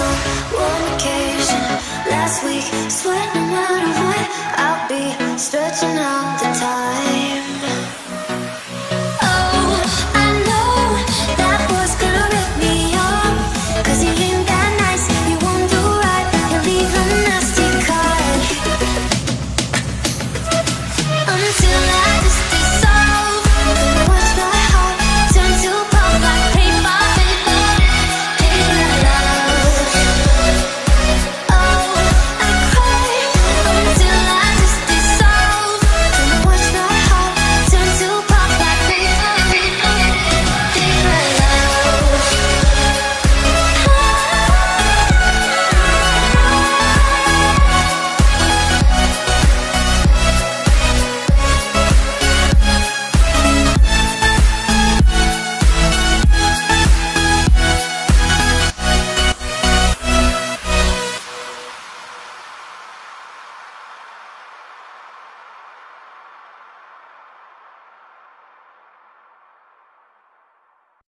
on one occasion last week, sweating out of what I'll be, stretching out the time.